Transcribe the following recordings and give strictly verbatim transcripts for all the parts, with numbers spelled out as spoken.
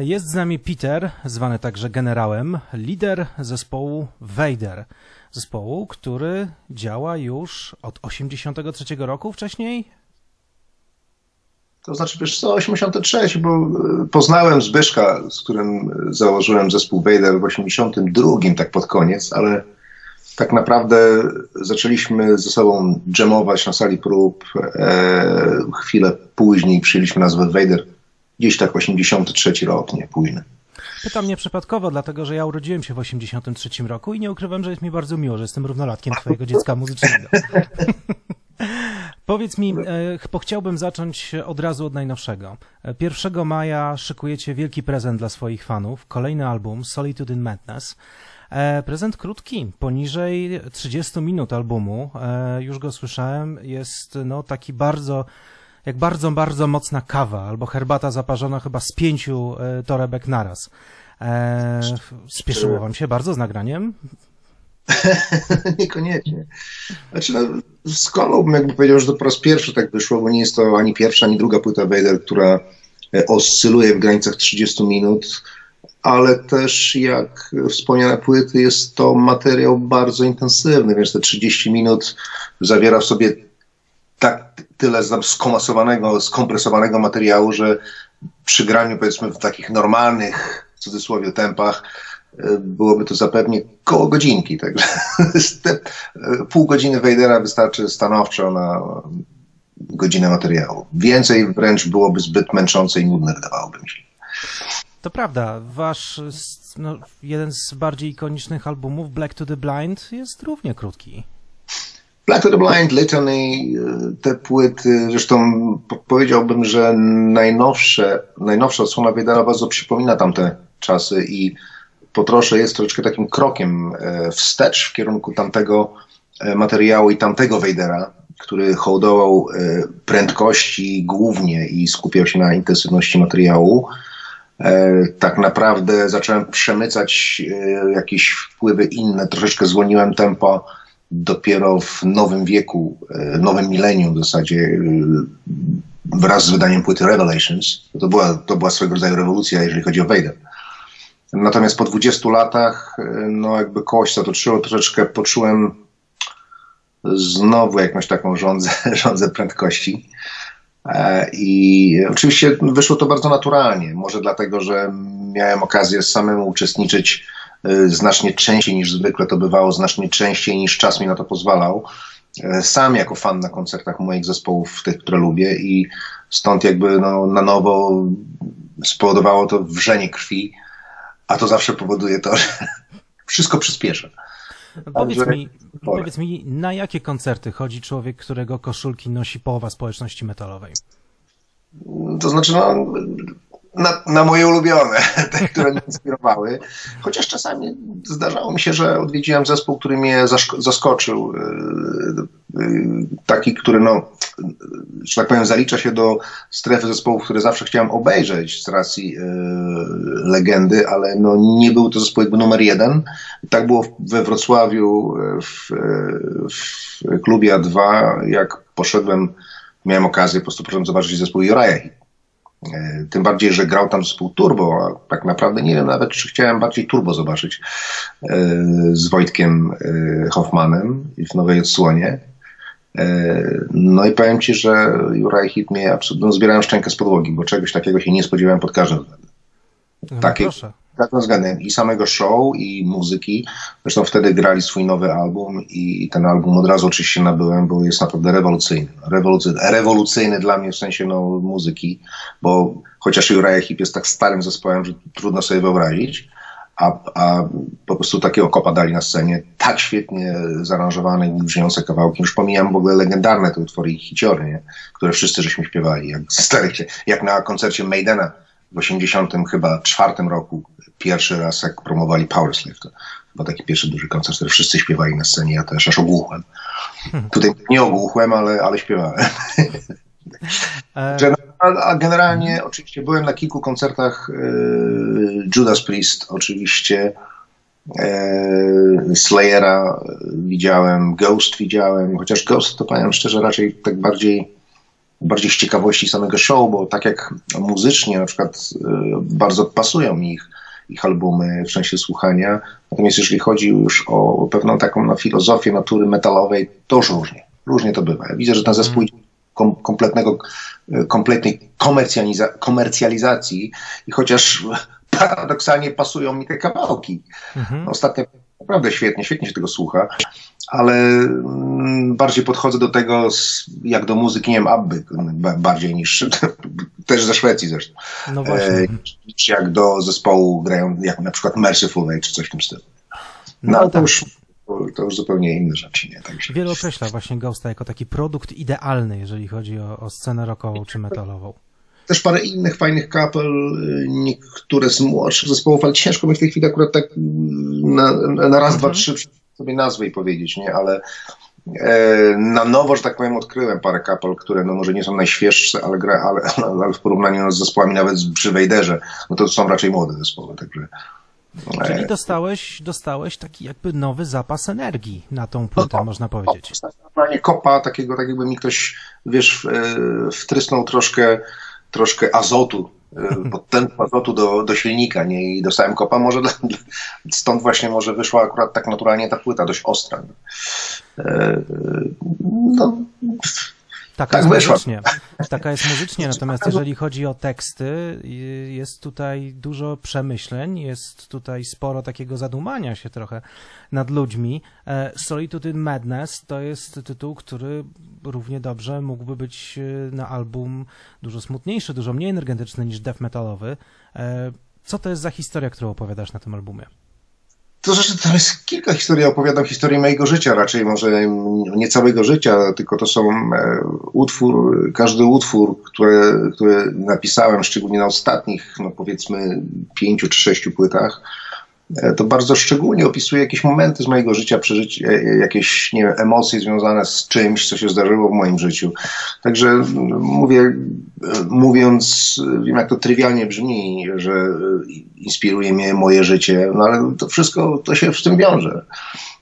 Jest z nami Peter, zwany także generałem, lider zespołu Vader. Zespołu, który działa już od osiemdziesiątego trzeciego roku wcześniej? To znaczy, wiesz co, osiemdziesiąty trzeci, bo poznałem Zbyszka, z którym założyłem zespół Vader w osiemdziesiątym drugim, tak pod koniec, ale tak naprawdę zaczęliśmy ze sobą dżemować na sali prób. E, chwilę później przyjęliśmy nazwę Vader. Gdzieś tak osiemdziesiąty trzeci rok, nie późny. Pytam nieprzypadkowo, dlatego że ja urodziłem się w osiemdziesiątym trzecim roku i nie ukrywam, że jest mi bardzo miło, że jestem równolatkiem twojego dziecka muzycznego. Powiedz mi, bo chciałbym zacząć od razu od najnowszego. pierwszego maja szykujecie wielki prezent dla swoich fanów, kolejny album Solitude in Madness. Prezent krótki, poniżej trzydziestu minut albumu, już go słyszałem, jest no taki bardzo, jak bardzo, bardzo mocna kawa albo herbata zaparzona chyba z pięciu torebek naraz. Spieszyło wam się bardzo z nagraniem? Niekoniecznie. Znaczy, no, z kolą, jakby powiedział, że to po raz pierwszy tak wyszło, bo nie jest to ani pierwsza, ani druga płyta Vader, która oscyluje w granicach trzydziestu minut, ale też, jak wspomniane płyty, jest to materiał bardzo intensywny, więc te trzydzieści minut zawiera w sobie tak tyle skomasowanego, skompresowanego materiału, że przy graniu, powiedzmy, w takich normalnych, w cudzysłowie, tempach, byłoby to zapewnie koło godzinki, także pół godziny Vadera wystarczy stanowczo na godzinę materiału. Więcej wręcz byłoby zbyt męczące i nudne, wydawałoby mi się. To prawda, wasz no, jeden z bardziej ikonicznych albumów, Black to the Blind, jest równie krótki. Black to the Blind, Litany, te płyty, zresztą powiedziałbym, że najnowsze, najnowsza odsłona Vadera bardzo przypomina tamte czasy i potroszę jest troszeczkę takim krokiem wstecz w kierunku tamtego materiału i tamtego Vadera, który hołdował prędkości głównie i skupiał się na intensywności materiału. Tak naprawdę zacząłem przemycać jakieś wpływy inne, troszeczkę zwolniłem tempo dopiero w nowym wieku, nowym milenium w zasadzie, wraz z wydaniem płyty Revelations. To była, to była swego rodzaju rewolucja, jeżeli chodzi o Vader. Natomiast po dwudziestu latach, no jakby koło się zatoczyło, troszeczkę poczułem znowu jakąś taką rządzę, rządzę prędkości. I oczywiście wyszło to bardzo naturalnie. Może dlatego, że miałem okazję samemu uczestniczyć znacznie częściej niż zwykle to bywało, znacznie częściej niż czas mi na to pozwalał. Sam jako fan na koncertach moich zespołów, tych, które lubię, i stąd jakby no, na nowo spowodowało to wrzenie krwi. A to zawsze powoduje to, że wszystko przyspiesza. Powiedz, Także... mi, powiedz mi, na jakie koncerty chodzi człowiek, którego koszulki nosi połowa społeczności metalowej? To znaczy, no, na, na moje ulubione, te, które mnie inspirowały. Chociaż czasami zdarzało mi się, że odwiedziłem zespół, który mnie zaskoczył. Taki, który, no, że tak powiem, zalicza się do strefy zespołów, które zawsze chciałem obejrzeć z racji yy, legendy, ale no, nie był to zespół jakby numer jeden. Tak było we Wrocławiu w, w klubie A dwa, jak poszedłem, miałem okazję po prostu zobaczyć zespół Uriah. Tym bardziej, że grał tam zespół Turbo, a tak naprawdę nie wiem nawet, czy chciałem bardziej Turbo zobaczyć yy, z Wojtkiem yy, Hoffmanem w nowej odsłonie. No i powiem ci, że Uriah Heep mnie absolutnie no, zbierałem szczękę z podłogi, bo czegoś takiego się nie spodziewałem pod każdym względem. No, Takie, każdym względem i samego show, i muzyki. Zresztą wtedy grali swój nowy album i, i ten album od razu oczywiście nabyłem, bo jest naprawdę rewolucyjny. Rewolucyjny, rewolucyjny dla mnie w sensie no, muzyki, bo chociaż Uriah Heep jest tak starym zespołem, że trudno sobie wyobrazić, A, a po prostu takiego kopa dali na scenie, tak świetnie zaaranżowane i brzmiące kawałki. Już pomijam w ogóle legendarne te utwory i hiciory, nie? które wszyscy żeśmy śpiewali, jak, starecie, jak na koncercie Maidena w osiemdziesiątym chyba czwartym roku, pierwszy raz jak promowali Powerslave, to chyba taki pierwszy duży koncert, który wszyscy śpiewali na scenie, ja też aż ogłuchłem. Hmm. Tutaj nie ogłuchłem, ale, ale śpiewałem. A generalnie oczywiście byłem na kilku koncertach Judas Priest, oczywiście Slayera widziałem, Ghost widziałem, chociaż Ghost to powiem szczerze raczej tak bardziej bardziej z ciekawości samego show, bo tak jak muzycznie na przykład bardzo pasują mi ich, ich albumy w sensie słuchania, natomiast jeżeli chodzi już o pewną taką no, filozofię natury metalowej, to już różnie, różnie to bywa. Ja widzę, że ten zespół mm. kom, kompletnego, kompletnej komercjaliza- komercjalizacji i chociaż paradoksalnie pasują mi te kawałki. Mm-hmm. Ostatnio naprawdę świetnie, świetnie się tego słucha, ale mm, bardziej podchodzę do tego z, jak do muzyki, nie wiem, Abby bardziej niż, też ze Szwecji zresztą, no e, niż jak do zespołu grają, jak na przykład Mercyful Fate czy coś w tym stylu. No, no ale tak. to, już, to już zupełnie inne rzeczy. Nie? Tak się... Wielu określa właśnie Ghosta jako taki produkt idealny, jeżeli chodzi o, o scenę rockową czy metalową. Też parę innych fajnych kapel, niektóre z młodszych zespołów, ale ciężko mi w tej chwili akurat tak na, na raz, mm-hmm. dwa, trzy sobie nazwy i powiedzieć, nie? Ale e, na nowo, że tak powiem, odkryłem parę kapel, które no może nie są najświeższe, ale, gra, ale, ale w porównaniu z zespołami nawet przy Wejderze, no to są raczej młode zespoły, także... E, Czyli dostałeś, dostałeś taki jakby nowy zapas energii na tą płytę, no, można powiedzieć. Normalnie kopa takiego, tak jakby mi ktoś, wiesz, wtrysnął troszkę troszkę azotu, podtętku azotu do, do silnika, nie? I dostałem kopa, może dla, stąd właśnie może wyszła akurat tak naturalnie ta płyta, dość ostra. No, taka tak jest wyszła. Muzycznie. Taka jest muzycznie, natomiast jeżeli chodzi o teksty, jest tutaj dużo przemyśleń, jest tutaj sporo takiego zadumania się trochę nad ludźmi. Solitude in Madness to jest tytuł, który równie dobrze mógłby być na album dużo smutniejszy, dużo mniej energetyczny niż death metalowy. Co to jest za historia, którą opowiadasz na tym albumie? To zresztą tam jest kilka historii, opowiadam historię mojego życia raczej, może nie całego życia, tylko to są utwór, każdy utwór, który, który napisałem, szczególnie na ostatnich, no powiedzmy pięciu czy sześciu płytach, to bardzo szczególnie opisuje jakieś momenty z mojego życia, przeżyć jakieś nie wiem, emocje związane z czymś, co się zdarzyło w moim życiu. Także mówię, mówiąc, wiem jak to trywialnie brzmi, że inspiruje mnie moje życie, no ale to wszystko, to się z tym wiąże.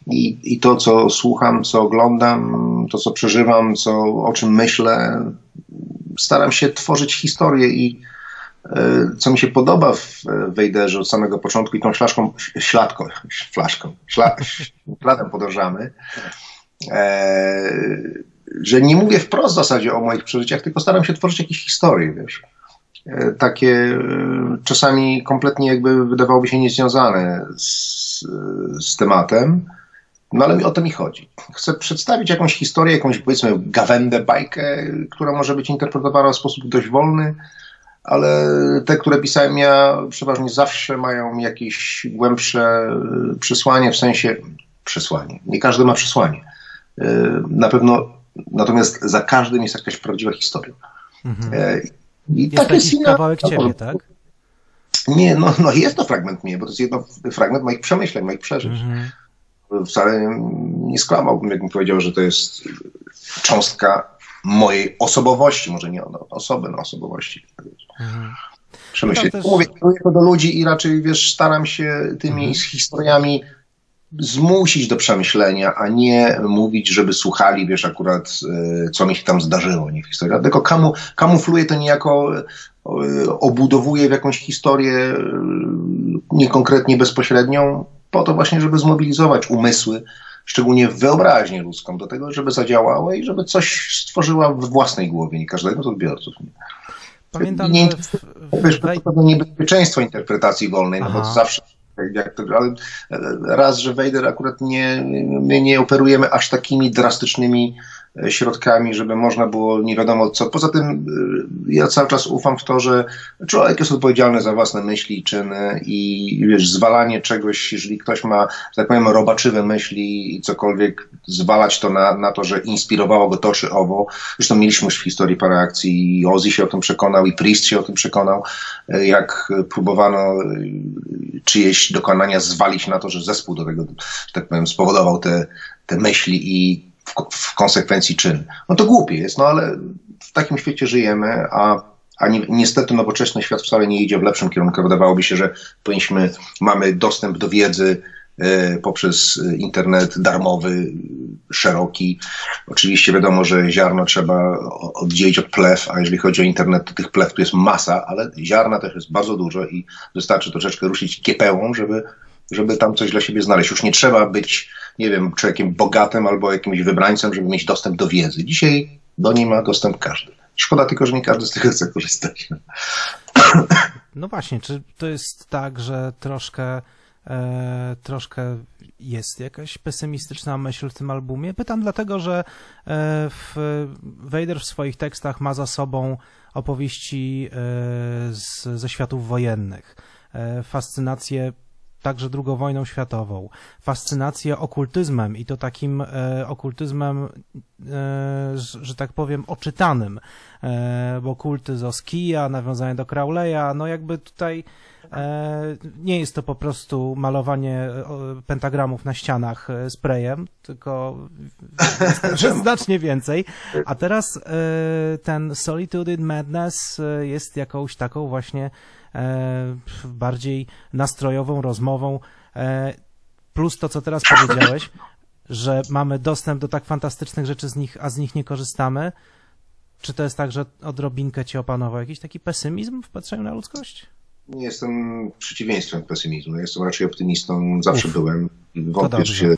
I, i to, co słucham, co oglądam, to, co przeżywam, co, o czym myślę, staram się tworzyć historię i co mi się podoba w Wejderze od samego początku i tą ślaczką, śladką, flaszką, śla, śladem podążamy, e, że nie mówię wprost w zasadzie o moich przeżyciach, tylko staram się tworzyć jakieś historie, wiesz, e, takie czasami kompletnie jakby wydawałoby się niezwiązane z, z tematem, no ale o to mi chodzi. Chcę przedstawić jakąś historię, jakąś powiedzmy gawędę, bajkę, która może być interpretowana w sposób dość wolny, ale te, które pisałem ja, przeważnie zawsze mają jakieś głębsze przesłanie, w sensie przesłanie. Nie każdy ma przesłanie. Na pewno, natomiast za każdym jest jakaś prawdziwa historia. Mm-hmm. I jest tak jest kawałek ciebie, no, tak? Nie, no, no jest to fragment mnie, bo to jest jedno, fragment moich przemyśleń, moich przeżyć. Mm-hmm. Wcale nie skłamałbym, jakbym powiedział, że to jest cząstka mojej osobowości, może nie osoby, no osobowości. Mhm. Przemyśleć. No też... Mówię to do ludzi i raczej, wiesz, staram się tymi mhm. historiami zmusić do przemyślenia, a nie mówić, żeby słuchali, wiesz, akurat co mi się tam zdarzyło, nie historia. Tylko kamu, kamufluję to niejako, obudowuję w jakąś historię niekonkretnie bezpośrednią, po to właśnie, żeby zmobilizować umysły, szczególnie wyobraźnię ludzką do tego, żeby zadziałała i żeby coś stworzyła w własnej głowie, nie każdego z odbiorców. Pamiętam, nie, że w, w, wiesz, w... to niebezpieczeństwo interpretacji wolnej, Aha. no bo to zawsze, jak to, ale raz, że Wejder akurat nie, my nie operujemy aż takimi drastycznymi środkami, żeby można było nie wiadomo co. Poza tym ja cały czas ufam w to, że człowiek jest odpowiedzialny za własne myśli i czyny i wiesz, zwalanie czegoś, jeżeli ktoś ma, że tak powiem, robaczywe myśli i cokolwiek, zwalać to na, na to, że inspirowało go to czy owo. Zresztą mieliśmy już w historii parę akcji i Ozzy się o tym przekonał i Priest się o tym przekonał, jak próbowano czyjeś dokonania zwalić na to, że zespół do tego, że tak powiem, spowodował te, te myśli i w konsekwencji czyn. No to głupie jest, no ale w takim świecie żyjemy, a, a ni- niestety nowoczesny świat wcale nie idzie w lepszym kierunku. Wydawałoby się, że powinniśmy, mamy dostęp do wiedzy y, poprzez internet darmowy, szeroki. Oczywiście wiadomo, że ziarno trzeba oddzielić od plew, a jeżeli chodzi o internet, to tych plew tu jest masa, ale ziarna też jest bardzo dużo i wystarczy troszeczkę ruszyć kiepełą, żeby, żeby tam coś dla siebie znaleźć. Już nie trzeba być, nie wiem, człowiekiem bogatym albo jakimś wybrańcem, żeby mieć dostęp do wiedzy. Dzisiaj do niej ma dostęp każdy. Szkoda tylko, że nie każdy z tego chce korzystać. No właśnie, czy to jest tak, że troszkę, e, troszkę jest jakaś pesymistyczna myśl w tym albumie? Pytam dlatego, że Vader w swoich tekstach ma za sobą opowieści z, ze światów wojennych, fascynację także drugą wojną światową, fascynację okultyzmem i to takim e, okultyzmem, e, że, że tak powiem, oczytanym, e, bo kulty z Oskija, nawiązanie do Crowley'a, no jakby tutaj e, nie jest to po prostu malowanie pentagramów na ścianach sprayem, tylko znacznie więcej. A teraz e, ten Solitude in Madness jest jakąś taką właśnie bardziej nastrojową rozmową, plus to, co teraz powiedziałeś, że mamy dostęp do tak fantastycznych rzeczy, z nich, a z nich nie korzystamy. Czy to jest tak, że odrobinkę cię opanował jakiś taki pesymizm w patrzeniu na ludzkość? Nie jestem przeciwieństwem pesymizmu, jestem raczej optymistą, zawsze Uf, byłem, wątpię się.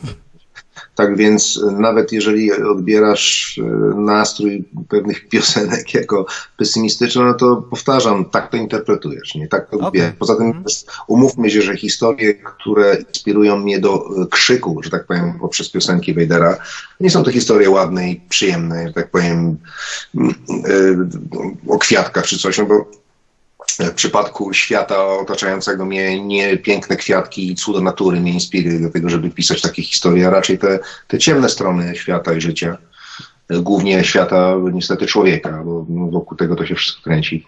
Tak więc nawet jeżeli odbierasz nastrój pewnych piosenek jako pesymistyczny, no to powtarzam, tak to interpretujesz, nie? Tak to okay. Poza tym umówmy się, że historie, które inspirują mnie do krzyku, że tak powiem, poprzez piosenki Vadera, nie są to historie ładne i przyjemne, że tak powiem, o kwiatkach czy coś, no bo w przypadku świata otaczającego mnie nie piękne kwiatki i cudo natury mnie inspiruje do tego, żeby pisać takie historie, a raczej te, te ciemne strony świata i życia, głównie świata niestety człowieka, bo wokół tego to się wszystko kręci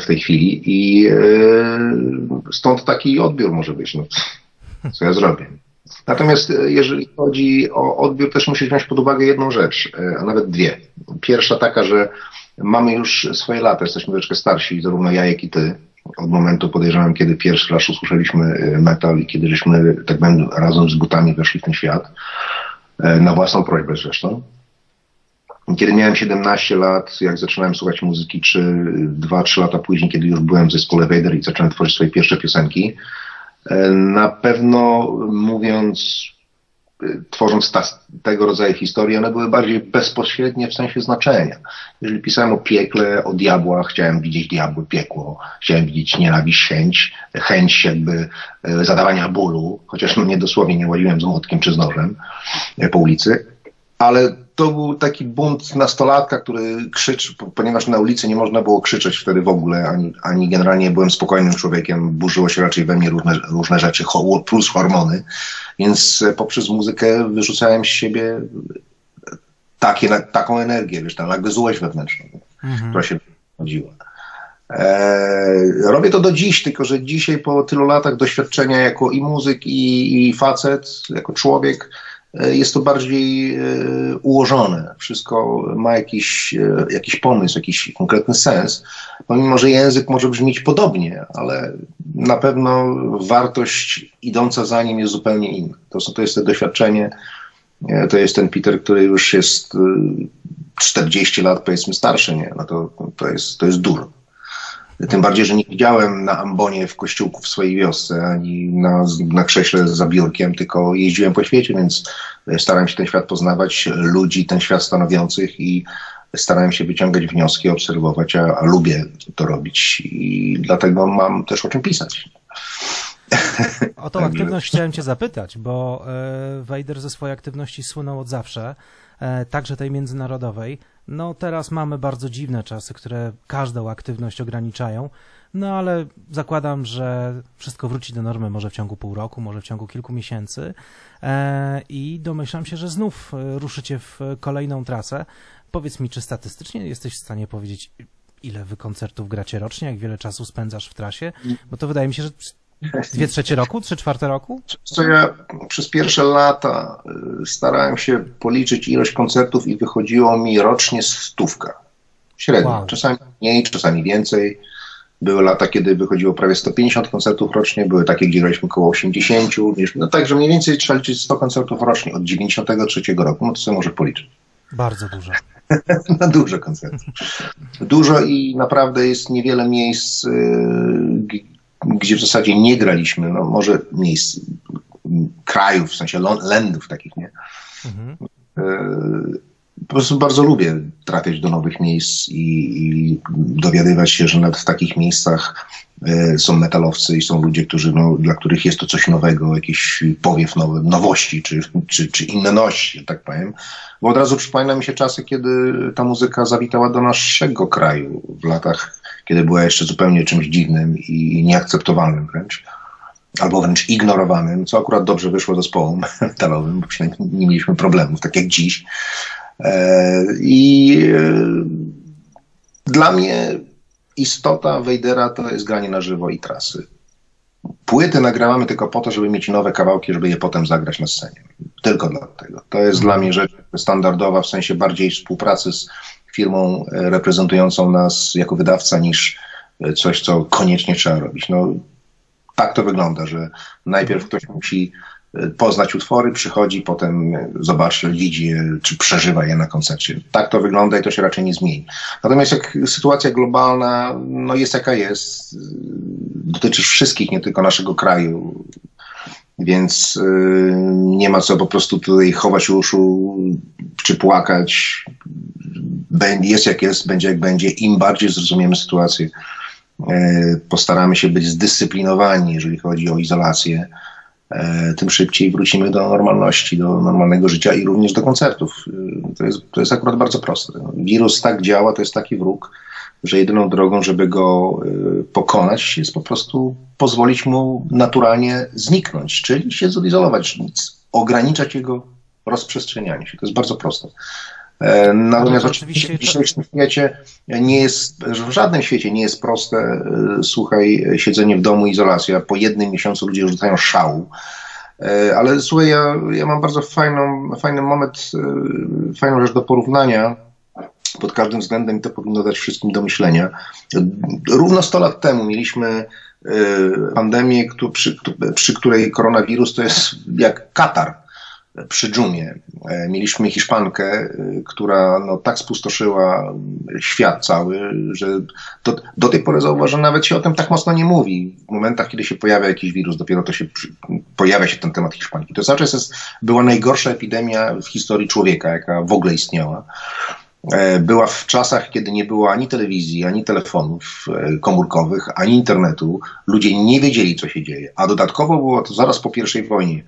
w tej chwili i stąd taki odbiór może być, no, co ja zrobię. Natomiast jeżeli chodzi o odbiór, też musisz wziąć pod uwagę jedną rzecz, a nawet dwie. Pierwsza taka, że mamy już swoje lata, jesteśmy troszeczkę starsi, zarówno ja, jak i ty. Od momentu, podejrzewam, kiedy pierwszy raz usłyszeliśmy metal i kiedy żeśmy, tak powiem, razem z butami weszli w ten świat, na własną prośbę zresztą. Kiedy miałem siedemnaście lat, jak zaczynałem słuchać muzyki, czy dwa, trzy lata później, kiedy już byłem w zespole Vader i zacząłem tworzyć swoje pierwsze piosenki, na pewno mówiąc, tworząc ta, tego rodzaju historie, one były bardziej bezpośrednie w sensie znaczenia. Jeżeli pisałem o piekle, o diabłach, chciałem widzieć diabły, piekło, chciałem widzieć nienawiść, chęć, chęć jakby e, zadawania bólu, chociaż no nie dosłownie nie łaziłem z młotkiem czy z nożem e, po ulicy, ale to był taki bunt nastolatka, który krzyczy, ponieważ na ulicy nie można było krzyczeć wtedy w ogóle, ani, ani generalnie byłem spokojnym człowiekiem, burzyło się raczej we mnie różne, różne rzeczy, plus hormony, więc poprzez muzykę wyrzucałem z siebie takie, taką energię, wiesz, tam jakby złość wewnętrzną, mhm. która się wychodziła. Robię to do dziś, tylko że dzisiaj po tylu latach doświadczenia jako i muzyk, i, i facet, jako człowiek, jest to bardziej ułożone. Wszystko ma jakiś, jakiś pomysł, jakiś konkretny sens. Pomimo, że język może brzmieć podobnie, ale na pewno wartość idąca za nim jest zupełnie inna. To, to jest to doświadczenie, to jest ten Peter, który już jest czterdzieści lat, powiedzmy, starszy, nie? No to, to, jest, to jest dużo. Tym bardziej, że nie widziałem na ambonie w kościółku w swojej wiosce, ani na, na krześle za biurkiem, tylko jeździłem po świecie, więc starałem się ten świat poznawać, ludzi ten świat stanowiących i starałem się wyciągać wnioski, obserwować, a, a lubię to robić i dlatego mam też o czym pisać. O tą aktywność chciałem cię zapytać, bo Vader ze swojej aktywności słynął od zawsze, także tej międzynarodowej. No teraz mamy bardzo dziwne czasy, które każdą aktywność ograniczają, no ale zakładam, że wszystko wróci do normy może w ciągu pół roku, może w ciągu kilku miesięcy i domyślam się, że znów ruszycie w kolejną trasę. Powiedz mi, czy statystycznie jesteś w stanie powiedzieć, ile wy koncertów gracie rocznie, jak wiele czasu spędzasz w trasie? Bo to wydaje mi się, że dwie trzecie roku, trzy czwarte roku? Co ja przez pierwsze lata starałem się policzyć ilość koncertów i wychodziło mi rocznie stówka. Średnio. Wow. Czasami mniej, czasami więcej. Były lata, kiedy wychodziło prawie sto pięćdziesiąt koncertów rocznie, były takie, gdzie graliśmy około osiemdziesiąt, no także mniej więcej trzeba liczyć sto koncertów rocznie od dziewięćdziesiątego trzeciego roku, no to sobie może policzyć. Bardzo dużo. Na dużo koncertów. Dużo i naprawdę jest niewiele miejsc, yy, gdzie w zasadzie nie graliśmy, no może miejsc, krajów, w sensie lędów takich, nie? Mhm. Yy, po prostu bardzo lubię trafiać do nowych miejsc i, i dowiadywać się, że nawet w takich miejscach y, są metalowcy i są ludzie, którzy, no, dla których jest to coś nowego, jakiś powiew nowy, nowości czy, czy, czy inności, tak powiem. Bo od razu przypomina mi się czasy, kiedy ta muzyka zawitała do naszego kraju w latach, kiedy była jeszcze zupełnie czymś dziwnym i nieakceptowalnym wręcz. Albo wręcz ignorowanym, co akurat dobrze wyszło zespołom metalowym, bo przynajmniej nie mieliśmy problemów, tak jak dziś. I dla mnie istota Vadera to jest granie na żywo i trasy. Płyty nagrywamy tylko po to, żeby mieć nowe kawałki, żeby je potem zagrać na scenie. Tylko dlatego. To jest dla mnie rzecz standardowa, w sensie bardziej współpracy z firmą reprezentującą nas jako wydawca, niż coś, co koniecznie trzeba robić. No, tak to wygląda, że najpierw ktoś musi poznać utwory, przychodzi, potem zobaczy, widzi czy przeżywa je na koncercie. Tak to wygląda i to się raczej nie zmieni. Natomiast jak sytuacja globalna no jest jaka jest, dotyczy wszystkich, nie tylko naszego kraju, więc yy, nie ma co po prostu tutaj chować uszu czy płakać. Jest jak jest, będzie jak będzie. Im bardziej zrozumiemy sytuację, yy, postaramy się być zdyscyplinowani, jeżeli chodzi o izolację, tym szybciej wrócimy do normalności, do normalnego życia i również do koncertów. To jest, to jest akurat bardzo proste. Wirus tak działa, to jest taki wróg, że jedyną drogą, żeby go pokonać, jest po prostu pozwolić mu naturalnie zniknąć, czyli się zizolować, ograniczać jego rozprzestrzenianie się. To jest bardzo proste. Natomiast no, oczywiście w dzisiejszym świecie nie jest, w żadnym świecie nie jest proste, słuchaj, siedzenie w domu, izolacja. Po jednym miesiącu ludzie już rzucają szału. Ale słuchaj, ja, ja mam bardzo fajną, fajny moment, fajną rzecz do porównania. Pod każdym względem to powinno dać wszystkim do myślenia. Równo sto lat temu mieliśmy pandemię, przy, przy której koronawirus to jest jak katar. Przy dżumie. Mieliśmy Hiszpankę, która no, tak spustoszyła świat cały, że do, do tej pory zauważam, nawet się o tym tak mocno nie mówi. W momentach, kiedy się pojawia jakiś wirus, dopiero to się pojawia się ten temat Hiszpanki. To cały czas jest, była najgorsza epidemia w historii człowieka, jaka w ogóle istniała. Była w czasach, kiedy nie było ani telewizji, ani telefonów komórkowych, ani internetu. Ludzie nie wiedzieli, co się dzieje. A dodatkowo było to zaraz po pierwszej wojnie,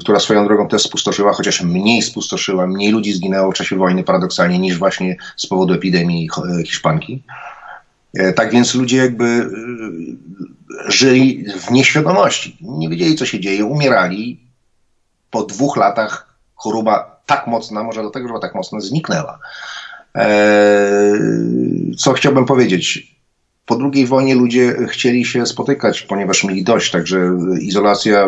która swoją drogą też spustoszyła, chociaż mniej spustoszyła, mniej ludzi zginęło w czasie wojny paradoksalnie niż właśnie z powodu epidemii Hiszpanki. Tak więc ludzie jakby żyli w nieświadomości, nie wiedzieli, co się dzieje, umierali. Po dwóch latach choroba tak mocna, może dlatego, że tak mocno zniknęła. Co chciałbym powiedzieć? Po drugiej wojnie ludzie chcieli się spotykać, ponieważ mieli dość, także izolacja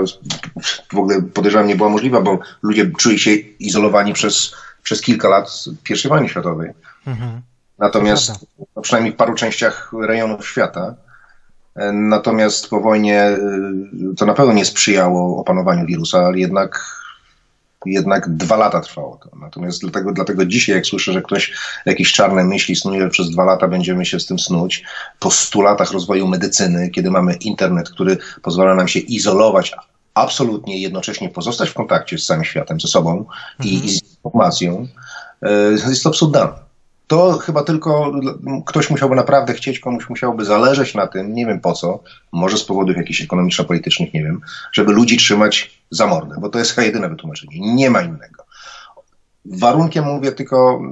w ogóle podejrzewam nie była możliwa, bo ludzie czuli się izolowani przez, przez kilka lat pierwszej wojny światowej. Mhm. Natomiast, no, przynajmniej w paru częściach rejonów świata, natomiast po wojnie to na pewno nie sprzyjało opanowaniu wirusa, ale jednak Jednak dwa lata trwało to. Natomiast dlatego, dlatego dzisiaj, jak słyszę, że ktoś jakieś czarne myśli snuje, że przez dwa lata będziemy się z tym snuć, po stu latach rozwoju medycyny, kiedy mamy internet, który pozwala nam się izolować absolutnie i jednocześnie pozostać w kontakcie z całym światem, ze sobą mm-hmm. i, i z informacją, jest to absurdalne. To chyba tylko ktoś musiałby naprawdę chcieć, komuś musiałoby zależeć na tym, nie wiem po co, może z powodów jakichś ekonomiczno-politycznych, nie wiem, żeby ludzi trzymać za mordę, bo to jest chyba jedyne wytłumaczenie, nie ma innego. Warunkiem, mówię, tylko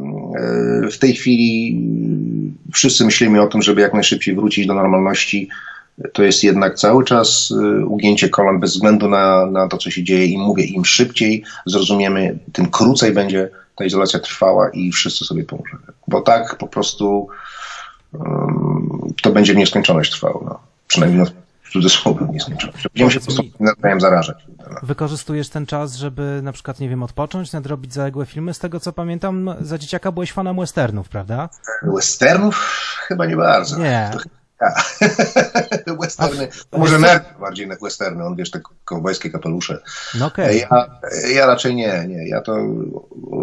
w tej chwili wszyscy myślimy o tym, żeby jak najszybciej wrócić do normalności, to jest jednak cały czas ugięcie kolan bez względu na, na to, co się dzieje i mówię, im szybciej zrozumiemy, tym krócej będzie ta izolacja trwała i wszyscy sobie pomożemy. Bo tak po prostu um, to będzie w nieskończoność trwało. No. Przynajmniej no, w cudzysłowie w nieskończoność. Będziemy się po prostu nawzajem zarażać. No. Wykorzystujesz ten czas, żeby na przykład, nie wiem, odpocząć, nadrobić zaległe filmy. Z tego, co pamiętam, za dzieciaka byłeś fanem westernów, prawda? Westernów? Chyba nie bardzo. Nie. To Te westerny, a, może nerd bardziej na westerny, on wiesz, te kowbojskie kapelusze. No okay. ja, ja raczej nie, nie. Ja to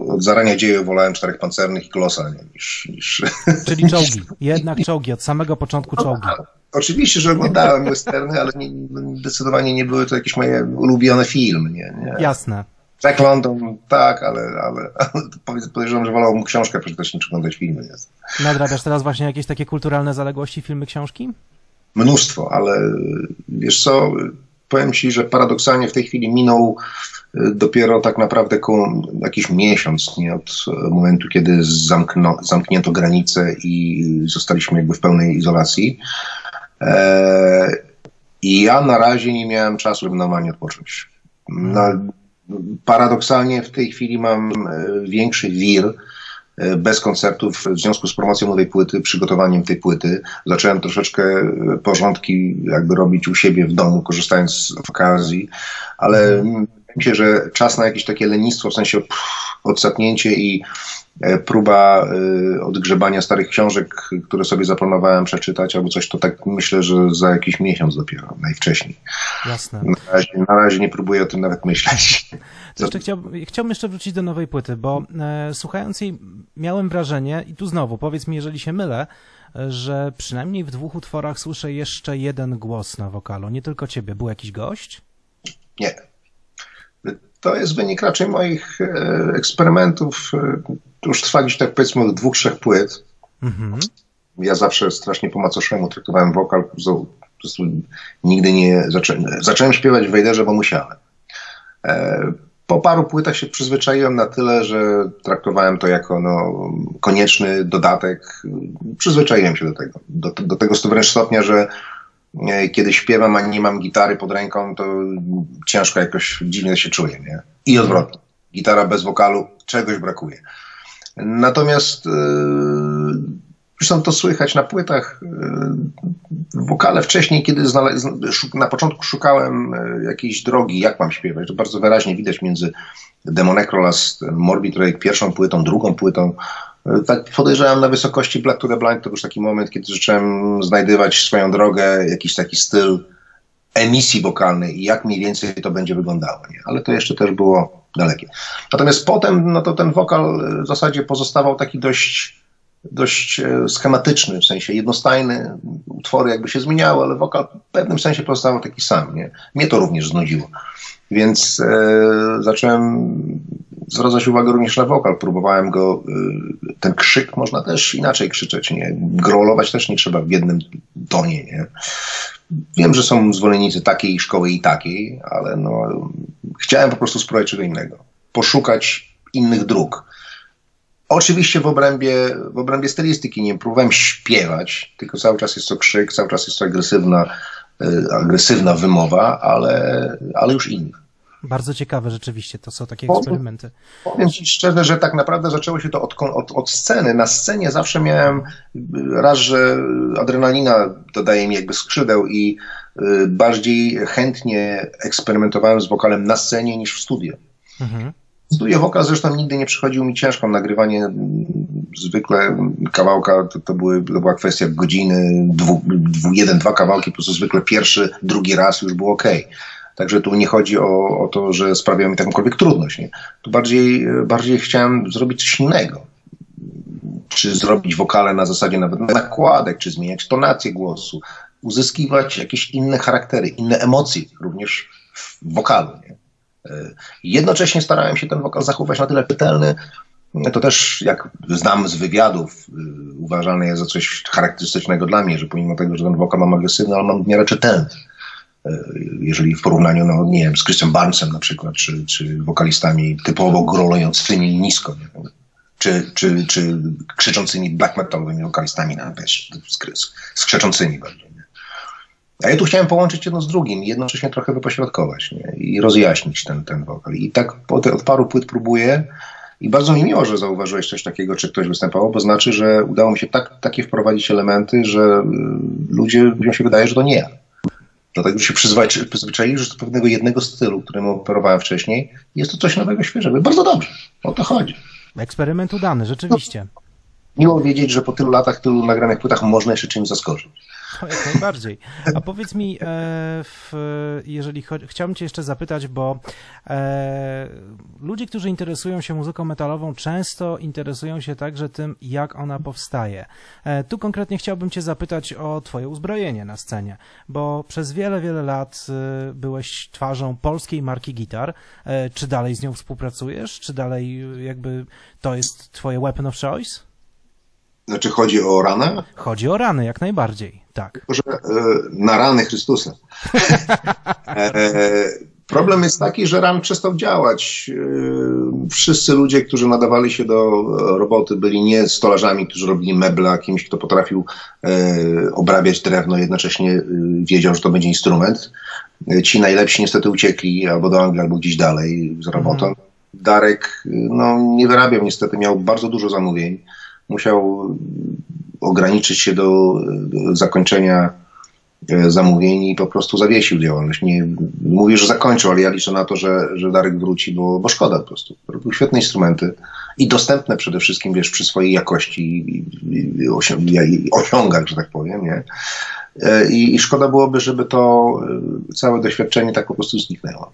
od zarania dzieje wolałem Czterech Pancernych i Kolosa nie, niż, niż... Czyli czołgi, jednak czołgi, od samego początku czołgi. No, oczywiście, że oglądałem westerny, ale nie, zdecydowanie nie były to jakieś moje ulubione filmy. Nie, nie. Jasne. Jack London, tak, ale, ale, ale podejrzewam, że wolałbym książkę przeczytać niż oglądać filmy. Nadrabiasz teraz właśnie jakieś takie kulturalne zaległości, filmy, książki? Mnóstwo, ale wiesz co, powiem ci, że paradoksalnie w tej chwili minął dopiero tak naprawdę koło jakiś miesiąc, nie, od momentu, kiedy zamkno, zamknięto granice i zostaliśmy jakby w pełnej izolacji. Eee, I ja na razie nie miałem czasu, żeby normalnie odpocząć. Na, Paradoksalnie w tej chwili mam większy wir bez koncertów w związku z promocją nowej płyty, przygotowaniem tej płyty. Zacząłem troszeczkę porządki jakby robić u siebie w domu, korzystając z okazji, ale mm. myślę, że czas na jakieś takie lenistwo, w sensie pff, odsapnięcie i próba y, odgrzebania starych książek, które sobie zaplanowałem przeczytać albo coś, to tak myślę, że za jakiś miesiąc dopiero, najwcześniej. Jasne. Na razie, na razie nie próbuję o tym nawet myśleć. To za... jeszcze chciałbym, chciałbym jeszcze wrócić do nowej płyty, bo e, słuchając jej miałem wrażenie, i tu znowu powiedz mi, jeżeli się mylę, że przynajmniej w dwóch utworach słyszę jeszcze jeden głos na wokalu, nie tylko ciebie. Był jakiś gość? Nie. To jest wynik raczej moich e, eksperymentów. Już trwa gdzieś tak powiedzmy od dwóch, trzech płyt. Mm-hmm. Ja zawsze strasznie po macoszemu traktowałem wokal. Po prostu nigdy nie zaczę... zacząłem śpiewać w Wejderze, bo musiałem. E, po paru płytach się przyzwyczaiłem na tyle, że traktowałem to jako no, konieczny dodatek. Przyzwyczaiłem się do tego. Do, do tego wręcz stopnia, że kiedy śpiewam, a nie mam gitary pod ręką, to ciężko jakoś dziwnie się czuję. Nie? I odwrotnie. Gitara bez wokalu, czegoś brakuje. Natomiast yy, zresztą to słychać na płytach. Yy, wokale wcześniej, kiedy na początku szukałem yy, jakiejś drogi, jak mam śpiewać, to bardzo wyraźnie widać między Demonecrolas, Morbid Rake, pierwszą płytą, drugą płytą. Tak podejrzewałem na wysokości Black to the Blind, to już taki moment, kiedy zacząłem znajdywać swoją drogę, jakiś taki styl emisji wokalnej i jak mniej więcej to będzie wyglądało. Nie? Ale to jeszcze też było dalekie. Natomiast potem no to ten wokal w zasadzie pozostawał taki dość, dość schematyczny, w sensie jednostajny. Utwory jakby się zmieniały, ale wokal w pewnym sensie pozostawał taki sam. Nie? Mnie to również znudziło. Więc e, zacząłem zwracać uwagę również na wokal. Próbowałem go, e, ten krzyk można też inaczej krzyczeć, nie? Growlować też nie trzeba w jednym tonie, nie? Wiem, że są zwolennicy takiej szkoły i takiej, ale no, chciałem po prostu spróbować czego innego. Poszukać innych dróg. Oczywiście w obrębie, w obrębie stylistyki nie próbowałem śpiewać, tylko cały czas jest to krzyk, cały czas jest to agresywna, e, agresywna wymowa, ale, ale już inna. Bardzo ciekawe rzeczywiście, to są takie eksperymenty. Powiem ci szczerze, że tak naprawdę zaczęło się to od, od, od sceny. Na scenie zawsze miałem raz, że adrenalina dodaje mi jakby skrzydeł i y, bardziej chętnie eksperymentowałem z wokalem na scenie niż w studiu. Mhm. Studio wokal zresztą nigdy nie przychodził mi ciężko. Nagrywanie zwykle kawałka to, to, były, to była kwestia godziny, dwu, dwu, jeden, dwa kawałki, po prostu zwykle pierwszy, drugi raz już było okej. Także tu nie chodzi o, o to, że sprawia mi jakąkolwiek trudność. Nie? Tu bardziej, bardziej chciałem zrobić coś innego. Czy zrobić wokale na zasadzie nawet nakładek, czy zmieniać tonację głosu. Uzyskiwać jakieś inne charaktery, inne emocje również w wokalu. Nie? Jednocześnie starałem się ten wokal zachować na tyle czytelny. To też, jak znam z wywiadów, uważane jest za coś charakterystycznego dla mnie, że pomimo tego, że ten wokal mam agresywny, ale mam w miarę czytelny. Jeżeli w porównaniu, no nie wiem, z Chrisem Barnesem na przykład, czy, czy wokalistami typowo growlującymi nisko, nie? Czy, czy, czy krzyczącymi black metalowymi wokalistami, no, wiesz, z, z krzyczącymi bardziej. Nie? A ja tu chciałem połączyć jedno z drugim i jednocześnie trochę wypośrodkować, nie? I rozjaśnić ten, ten wokal. I tak od paru płyt próbuję i bardzo mi miło, że zauważyłeś coś takiego, czy ktoś występował, bo znaczy, że udało mi się tak, takie wprowadzić elementy, że ludzie, ludziom się wydaje, że to nie ja. Dlatego się przyzwyczaili, że do pewnego jednego stylu, którym operowałem wcześniej, jest to coś nowego, świeżego. Bardzo dobrze, o to chodzi. Eksperyment udany, rzeczywiście. No, miło wiedzieć, że po tylu latach, tylu nagranych płytach można jeszcze czymś zaskoczyć. Jak najbardziej. A powiedz mi, w, jeżeli chodzi, chciałbym cię jeszcze zapytać, bo e, ludzie, którzy interesują się muzyką metalową, często interesują się także tym, jak ona powstaje. E, tu konkretnie chciałbym cię zapytać o twoje uzbrojenie na scenie, bo przez wiele, wiele lat byłeś twarzą polskiej marki gitar. E, czy dalej z nią współpracujesz? Czy dalej jakby to jest twoje weapon of choice? Znaczy chodzi o ranę? Chodzi o rany, jak najbardziej, tak. Tylko, że na rany Chrystusa. Problem jest taki, że ran przestał działać. Wszyscy ludzie, którzy nadawali się do roboty, byli nie stolarzami, którzy robili meble, kimś, kto potrafił obrabiać drewno, jednocześnie wiedział, że to będzie instrument. Ci najlepsi niestety uciekli albo do Anglii, albo gdzieś dalej z robotą. Mm. Darek no, nie wyrabiał niestety, miał bardzo dużo zamówień. Musiał ograniczyć się do zakończenia zamówień i po prostu zawiesił działalność. Nie, mówię, że zakończył, ale ja liczę na to, że, że Darek wróci, bo, bo szkoda po prostu. Robił świetne instrumenty i dostępne przede wszystkim, wiesz, przy swojej jakości i, i, i osiągach, że tak powiem, nie? I, I szkoda byłoby, żeby to całe doświadczenie tak po prostu zniknęło.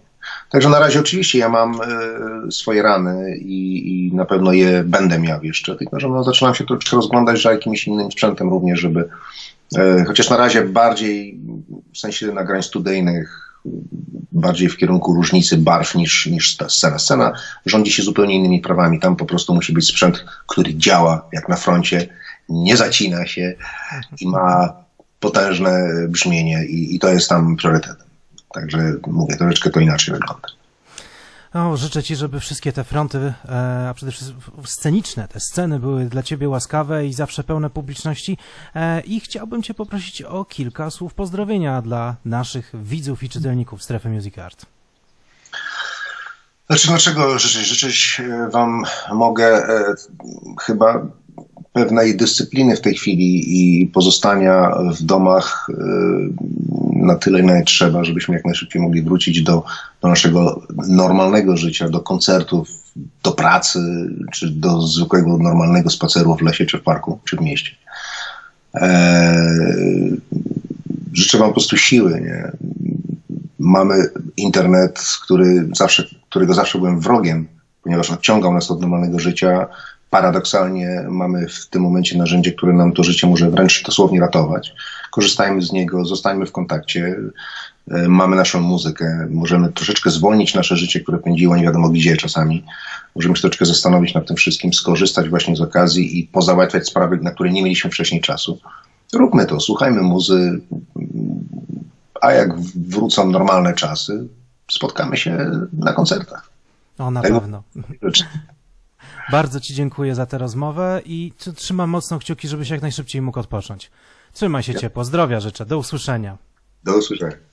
Także na razie oczywiście ja mam y, swoje rany i, i na pewno je będę miał jeszcze, tylko że no, zaczynam się troszkę rozglądać za jakimś innym sprzętem również, żeby, y, chociaż na razie bardziej w sensie nagrań studyjnych, bardziej w kierunku różnicy barw niż, niż ta scena. Scena rządzi się zupełnie innymi prawami, tam po prostu musi być sprzęt, który działa jak na froncie, nie zacina się i ma potężne brzmienie i, i to jest tam priorytetem. Także mówię, troszeczkę to inaczej wygląda. No, życzę ci, żeby wszystkie te fronty, a przede wszystkim sceniczne, te sceny były dla ciebie łaskawe i zawsze pełne publiczności. I chciałbym cię poprosić o kilka słów pozdrowienia dla naszych widzów i czytelników Strefy Music Art. Znaczy, no czego życzyć? Życzyć wam mogę e, chyba pewnej dyscypliny w tej chwili i pozostania w domach e, na tyle, na ile trzeba, żebyśmy jak najszybciej mogli wrócić do, do naszego normalnego życia, do koncertów, do pracy, czy do zwykłego, normalnego spaceru w lesie, czy w parku, czy w mieście. E, życzę wam po prostu siły, nie? Mamy internet, który zawsze, którego zawsze byłem wrogiem, ponieważ odciągał nas od normalnego życia. Paradoksalnie mamy w tym momencie narzędzie, które nam to życie może wręcz dosłownie ratować. Korzystajmy z niego, zostańmy w kontakcie, mamy naszą muzykę, możemy troszeczkę zwolnić nasze życie, które pędziło nie wiadomo gdzie czasami. Możemy się troszeczkę zastanowić nad tym wszystkim, skorzystać właśnie z okazji i pozałatwiać sprawy, na które nie mieliśmy wcześniej czasu. Róbmy to, słuchajmy muzy, a jak wrócą normalne czasy, spotkamy się na koncertach. O, na Tego pewno. Rzeczy. Bardzo ci dziękuję za tę rozmowę i trzymam mocno kciuki, żebyś jak najszybciej mógł odpocząć. Trzymaj się ciepło, zdrowia życzę, do usłyszenia. Do usłyszenia.